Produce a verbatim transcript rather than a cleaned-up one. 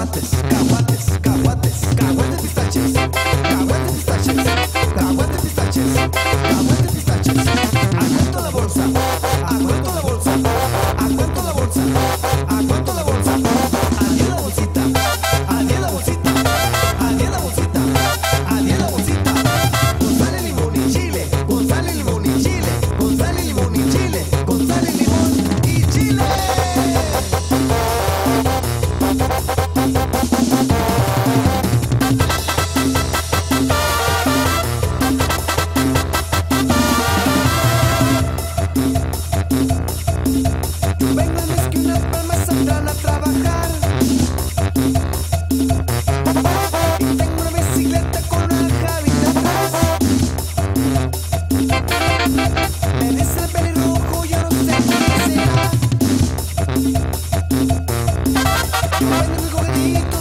Cahuates, cahuates, cahuates, cahuates pistaches, cahuates pistaches, cahuates pistaches, cahuates pistaches. ¿A cuánto la bolsa? ¿A cuánto la bolsa? ¿A cuánto la bolsa? ¿A cuánto la bolsa? ¿A diez la bolsita? ¿A diez la bolsita? ¿A diez la bolsita? ¿A diez la bolsita? González limón y chile, González limón y chile, González limón y chile, González limón y chile. Bueno, mi gordito.